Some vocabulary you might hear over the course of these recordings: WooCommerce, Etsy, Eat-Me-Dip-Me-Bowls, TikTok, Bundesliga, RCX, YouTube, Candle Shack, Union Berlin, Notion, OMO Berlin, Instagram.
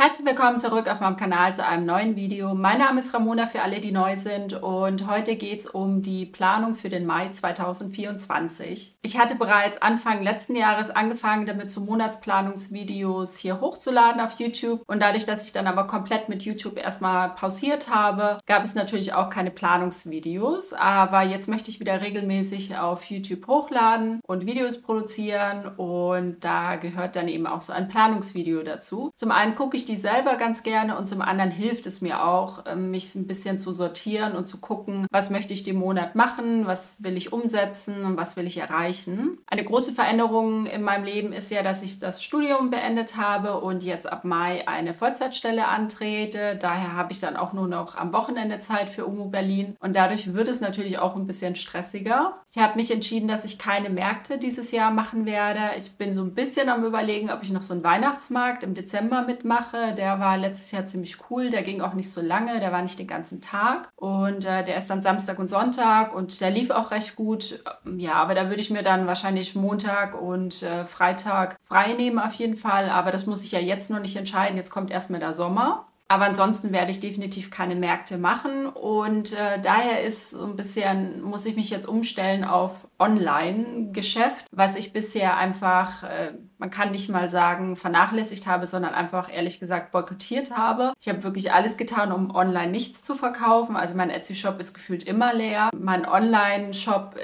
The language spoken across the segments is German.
Herzlich willkommen zurück auf meinem Kanal zu einem neuen Video. Mein Name ist Ramona für alle, die neu sind, und heute geht es um die Planung für den Mai 2024. Ich hatte bereits Anfang letzten Jahres angefangen, damit so Monatsplanungsvideos hier hochzuladen auf YouTube, und dadurch, dass ich dann aber komplett mit YouTube erstmal pausiert habe, gab es natürlich auch keine Planungsvideos, aber jetzt möchte ich wieder regelmäßig auf YouTube hochladen und Videos produzieren, und da gehört dann eben auch so ein Planungsvideo dazu. Zum einen gucke ich die selber ganz gerne, und zum anderen hilft es mir auch, mich ein bisschen zu sortieren und zu gucken, was möchte ich den Monat machen, was will ich umsetzen und was will ich erreichen. Eine große Veränderung in meinem Leben ist ja, dass ich das Studium beendet habe und jetzt ab Mai eine Vollzeitstelle antrete. Daher habe ich dann auch nur noch am Wochenende Zeit für OMO Berlin, und dadurch wird es natürlich auch ein bisschen stressiger. Ich habe mich entschieden, dass ich keine Märkte dieses Jahr machen werde. Ich bin so ein bisschen am Überlegen, ob ich noch so einen Weihnachtsmarkt im Dezember mitmache. Der war letztes Jahr ziemlich cool, der ging auch nicht so lange, der war nicht den ganzen Tag, und der ist dann Samstag und Sonntag, und der lief auch recht gut. Ja, aber da würde ich mir dann wahrscheinlich Montag und Freitag frei nehmen auf jeden Fall, aber das muss ich ja jetzt noch nicht entscheiden, jetzt kommt erstmal der Sommer. Aber ansonsten werde ich definitiv keine Märkte machen, und daher ist so ein bisschen, muss ich mich jetzt umstellen auf Online-Geschäft, was ich bisher einfach, man kann nicht mal sagen vernachlässigt habe, sondern einfach ehrlich gesagt boykottiert habe. Ich habe wirklich alles getan, um online nichts zu verkaufen. Also mein Etsy-Shop ist gefühlt immer leer. Mein Online-Shop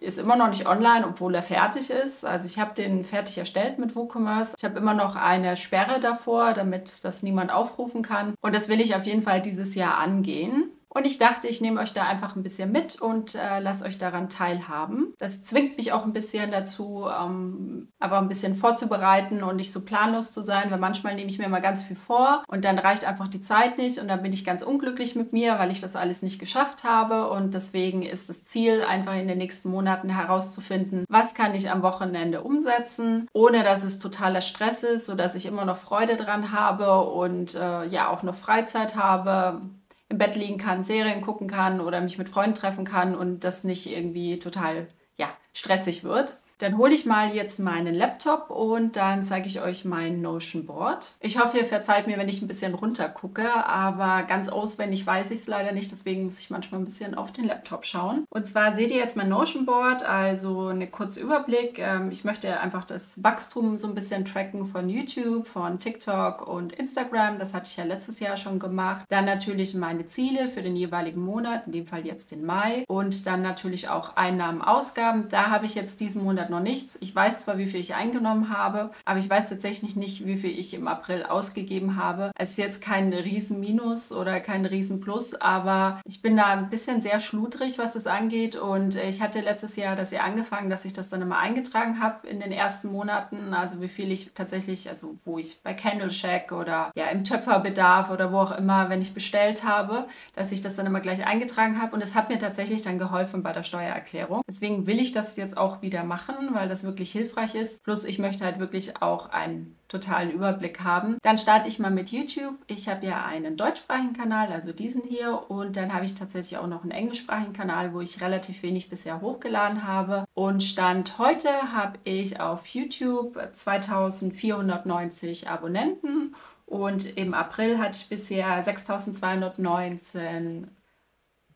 ist immer noch nicht online, obwohl er fertig ist. Also ich habe den fertig erstellt mit WooCommerce. Ich habe immer noch eine Sperre davor, damit das niemand aufrufen kann. Und das will ich auf jeden Fall dieses Jahr angehen. Und ich dachte, ich nehme euch da einfach ein bisschen mit und lasse euch daran teilhaben. Das zwingt mich auch ein bisschen dazu, aber ein bisschen vorzubereiten und nicht so planlos zu sein, weil manchmal nehme ich mir immer ganz viel vor und dann reicht einfach die Zeit nicht, und dann bin ich ganz unglücklich mit mir, weil ich das alles nicht geschafft habe. Und deswegen ist das Ziel, einfach in den nächsten Monaten herauszufinden, was kann ich am Wochenende umsetzen, ohne dass es totaler Stress ist, sodass ich immer noch Freude dran habe und ja auch noch Freizeit habe, im Bett liegen kann, Serien gucken kann oder mich mit Freunden treffen kann und das nicht irgendwie total, ja, stressig wird. Dann hole ich mal jetzt meinen Laptop und dann zeige ich euch mein Notion Board. Ich hoffe, ihr verzeiht mir, wenn ich ein bisschen runter gucke, aber ganz auswendig weiß ich es leider nicht, deswegen muss ich manchmal ein bisschen auf den Laptop schauen. Und zwar seht ihr jetzt mein Notion Board, also einen kurzen Überblick. Ich möchte einfach das Wachstum so ein bisschen tracken von YouTube, von TikTok und Instagram. Das hatte ich ja letztes Jahr schon gemacht. Dann natürlich meine Ziele für den jeweiligen Monat, in dem Fall jetzt den Mai. Und dann natürlich auch Einnahmen, Ausgaben. Da habe ich jetzt diesen Monat noch nichts. Ich weiß zwar, wie viel ich eingenommen habe, aber ich weiß tatsächlich nicht, wie viel ich im April ausgegeben habe. Es ist jetzt kein Riesenminus oder kein Riesenplus, aber ich bin da ein bisschen sehr schludrig, was das angeht, und ich hatte letztes Jahr das ja angefangen, dass ich das dann immer eingetragen habe in den ersten Monaten, also wie viel ich tatsächlich, also wo ich bei Candle Shack oder ja im Töpferbedarf oder wo auch immer, wenn ich bestellt habe, dass ich das dann immer gleich eingetragen habe, und es hat mir tatsächlich dann geholfen bei der Steuererklärung. Deswegen will ich das jetzt auch wieder machen, weil das wirklich hilfreich ist. Plus ich möchte halt wirklich auch einen totalen Überblick haben. Dann starte ich mal mit YouTube. Ich habe ja einen deutschsprachigen Kanal, also diesen hier, und dann habe ich tatsächlich auch noch einen englischsprachigen Kanal, wo ich relativ wenig bisher hochgeladen habe. Und Stand heute habe ich auf YouTube 2490 Abonnenten und im April hatte ich bisher 6219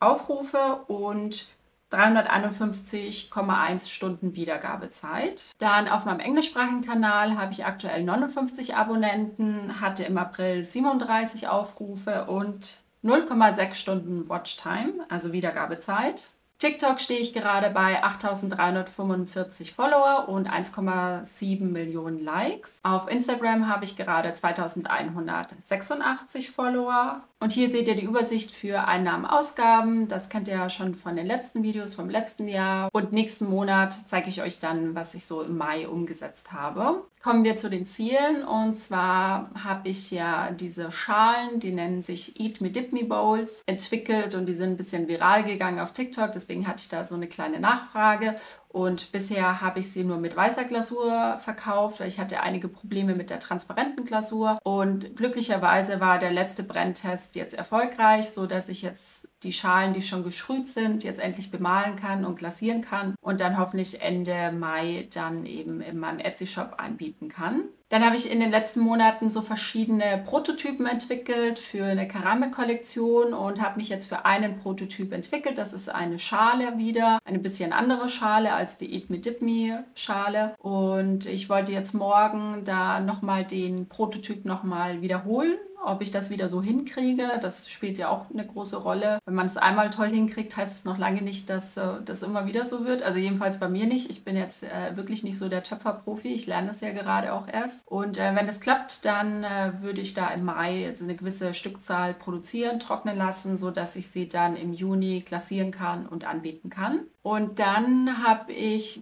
Aufrufe und 351,1 Stunden Wiedergabezeit. Dann auf meinem englischsprachigen Kanal habe ich aktuell 59 Abonnenten, hatte im April 37 Aufrufe und 0,6 Stunden Watchtime, also Wiedergabezeit. TikTok stehe ich gerade bei 8.345 Follower und 1,7 Millionen Likes. Auf Instagram habe ich gerade 2.186 Follower. Und hier seht ihr die Übersicht für Einnahmen, Ausgaben. Das kennt ihr ja schon von den letzten Videos, vom letzten Jahr. Und nächsten Monat zeige ich euch dann, was ich so im Mai umgesetzt habe. Kommen wir zu den Zielen. Und zwar habe ich ja diese Schalen, die nennen sich Eat-Me-Dip-Me-Bowls, entwickelt, und die sind ein bisschen viral gegangen auf TikTok. Deswegen hatte ich da so eine kleine Nachfrage, und bisher habe ich sie nur mit weißer Glasur verkauft, weil ich hatte einige Probleme mit der transparenten Glasur, und glücklicherweise war der letzte Brenntest jetzt erfolgreich, so dass ich jetzt die Schalen, die schon geschrüht sind, jetzt endlich bemalen kann und glasieren kann und dann hoffentlich Ende Mai dann eben in meinem Etsy-Shop anbieten kann. Dann habe ich in den letzten Monaten so verschiedene Prototypen entwickelt für eine Keramikkollektion und habe mich jetzt für einen Prototyp entwickelt. Das ist eine Schale wieder, eine bisschen andere Schale als die Eat-Me-Dip-Me-Schale. Und ich wollte jetzt morgen da nochmal den Prototyp nochmal wiederholen. Ob ich das wieder so hinkriege, das spielt ja auch eine große Rolle. Wenn man es einmal toll hinkriegt, heißt es noch lange nicht, dass das immer wieder so wird. Also jedenfalls bei mir nicht. Ich bin jetzt wirklich nicht so der Töpferprofi. Ich lerne das ja gerade auch erst. Und wenn das klappt, dann würde ich da im Mai so eine gewisse Stückzahl produzieren, trocknen lassen, sodass ich sie dann im Juni klassieren kann und anbieten kann. Und dann habe ich...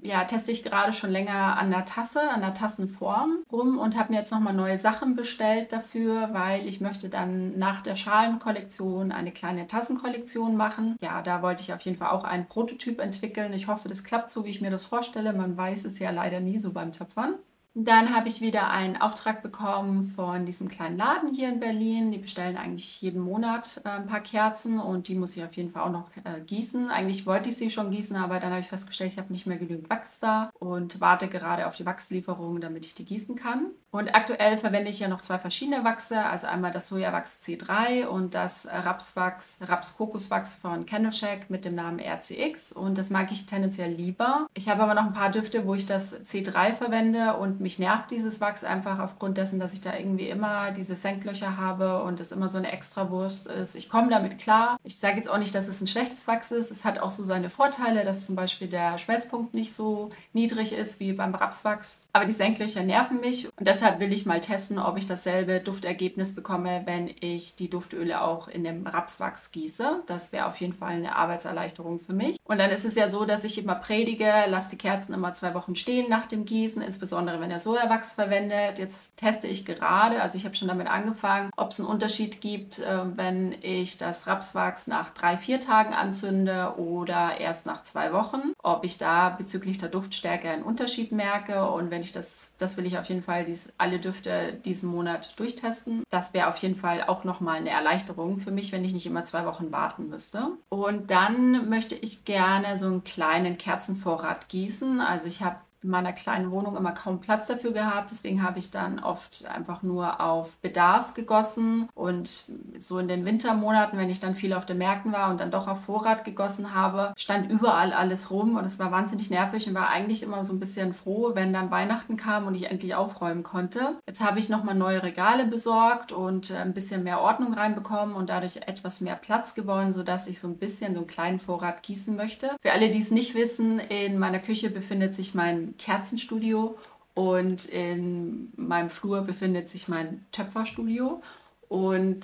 ja, teste ich gerade schon länger an der Tasse, an der Tassenform rum und habe mir jetzt nochmal neue Sachen bestellt dafür, weil ich möchte dann nach der Schalenkollektion eine kleine Tassenkollektion machen. Ja, da wollte ich auf jeden Fall auch einen Prototyp entwickeln. Ich hoffe, das klappt so, wie ich mir das vorstelle. Man weiß es ja leider nie so beim Töpfern. Dann habe ich wieder einen Auftrag bekommen von diesem kleinen Laden hier in Berlin. Die bestellen eigentlich jeden Monat ein paar Kerzen und die muss ich auf jeden Fall auch noch gießen. Eigentlich wollte ich sie schon gießen, aber dann habe ich festgestellt, ich habe nicht mehr genügend Wachs da und warte gerade auf die Wachslieferung, damit ich die gießen kann. Und aktuell verwende ich ja noch zwei verschiedene Wachse, also einmal das Sojawachs C3 und das Rapswachs, Raps-Kokoswachs von Candle Shack mit dem Namen RCX und das mag ich tendenziell lieber. Ich habe aber noch ein paar Düfte, wo ich das C3 verwende und mich nervt dieses Wachs einfach aufgrund dessen, dass ich da irgendwie immer diese Senklöcher habe und es immer so eine Extrawurst ist. Ich komme damit klar. Ich sage jetzt auch nicht, dass es ein schlechtes Wachs ist. Es hat auch so seine Vorteile, dass zum Beispiel der Schmelzpunkt nicht so niedrig ist wie beim Rapswachs. Aber die Senklöcher nerven mich und deshalb will ich mal testen, ob ich dasselbe Duftergebnis bekomme, wenn ich die Duftöle auch in dem Rapswachs gieße. Das wäre auf jeden Fall eine Arbeitserleichterung für mich. Und dann ist es ja so, dass ich immer predige, lasse die Kerzen immer 2 Wochen stehen nach dem Gießen, insbesondere wenn er Sojawachs verwendet. Jetzt teste ich gerade, also ich habe schon damit angefangen, ob es einen Unterschied gibt, wenn ich das Rapswachs nach 3–4 Tagen anzünde oder erst nach 2 Wochen, ob ich da bezüglich der Duftstärke einen Unterschied merke und wenn ich das will ich auf jeden Fall alle Düfte diesen Monat durchtesten. Das wäre auf jeden Fall auch nochmal eine Erleichterung für mich, wenn ich nicht immer 2 Wochen warten müsste. Und dann möchte ich gerne so einen kleinen Kerzenvorrat gießen. Also ich habe in meiner kleinen Wohnung immer kaum Platz dafür gehabt. Deswegen habe ich dann oft einfach nur auf Bedarf gegossen. Und so in den Wintermonaten, wenn ich dann viel auf den Märkten war und dann doch auf Vorrat gegossen habe, stand überall alles rum und es war wahnsinnig nervig und war eigentlich immer so ein bisschen froh, wenn dann Weihnachten kam und ich endlich aufräumen konnte. Jetzt habe ich nochmal neue Regale besorgt und ein bisschen mehr Ordnung reinbekommen und dadurch etwas mehr Platz gewonnen, sodass ich so ein bisschen so einen kleinen Vorrat gießen möchte. Für alle, die es nicht wissen, in meiner Küche befindet sich mein Kerzenstudio und in meinem Flur befindet sich mein Töpferstudio und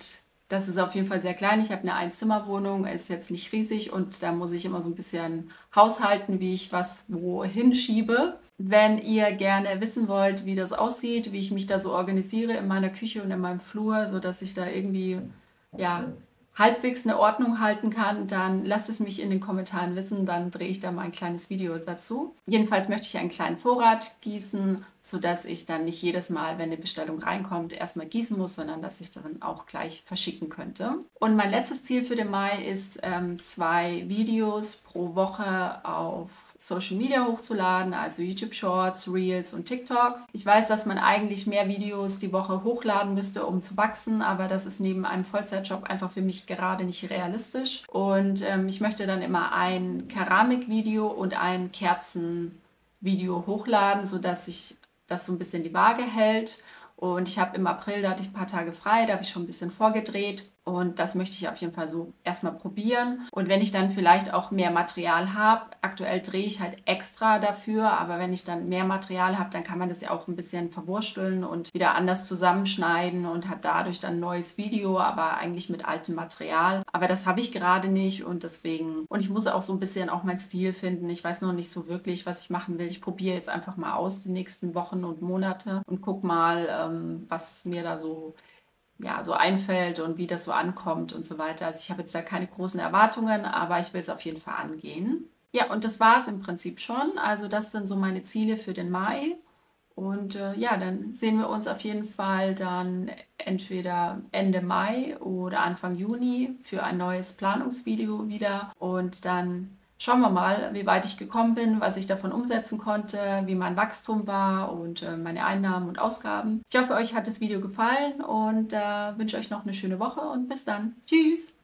das ist auf jeden Fall sehr klein. Ich habe eine Einzimmerwohnung, ist jetzt nicht riesig und da muss ich immer so ein bisschen haushalten, wie ich was wohin schiebe. Wenn ihr gerne wissen wollt, wie das aussieht, wie ich mich da so organisiere in meiner Küche und in meinem Flur, sodass ich da irgendwie ja halbwegs eine Ordnung halten kann, dann lasst es mich in den Kommentaren wissen, dann drehe ich da mal ein kleines Video dazu. Jedenfalls möchte ich einen kleinen Vorrat gießen, sodass ich dann nicht jedes Mal, wenn eine Bestellung reinkommt, erstmal gießen muss, sondern dass ich dann auch gleich verschicken könnte. Und mein letztes Ziel für den Mai ist, 2 Videos pro Woche auf Social Media hochzuladen, also YouTube Shorts, Reels und TikToks. Ich weiß, dass man eigentlich mehr Videos die Woche hochladen müsste, um zu wachsen, aber das ist neben einem Vollzeitjob einfach für mich gerade nicht realistisch und ich möchte dann immer ein Keramikvideo und ein Kerzenvideo hochladen, sodass ich das so ein bisschen die Waage hält und ich habe im April, da hatte ich ein paar Tage frei, da habe ich schon ein bisschen vorgedreht und das möchte ich auf jeden Fall so erstmal probieren und wenn ich dann vielleicht auch mehr Material habe, aktuell drehe ich halt extra dafür, aber wenn ich dann mehr Material habe, dann kann man das ja auch ein bisschen verwursteln und wieder anders zusammenschneiden und hat dadurch dann ein neues Video, aber eigentlich mit altem Material, aber das habe ich gerade nicht und deswegen, und ich muss auch so ein bisschen auch meinen Stil finden, ich weiß noch nicht so wirklich, was ich machen will, ich probiere jetzt einfach mal aus die nächsten Wochen und Monate und guck mal, was mir da so einfällt und wie das so ankommt und so weiter. Also ich habe jetzt da keine großen Erwartungen, aber ich will es auf jeden Fall angehen. Ja, und das war es im Prinzip schon. Also das sind so meine Ziele für den Mai. Und ja, dann sehen wir uns auf jeden Fall dann entweder Ende Mai oder Anfang Juni für ein neues Planungsvideo wieder. Und dann Schauen wir mal, wie weit ich gekommen bin, was ich davon umsetzen konnte, wie mein Wachstum war und meine Einnahmen und Ausgaben. Ich hoffe, euch hat das Video gefallen und wünsche euch noch eine schöne Woche und bis dann. Tschüss!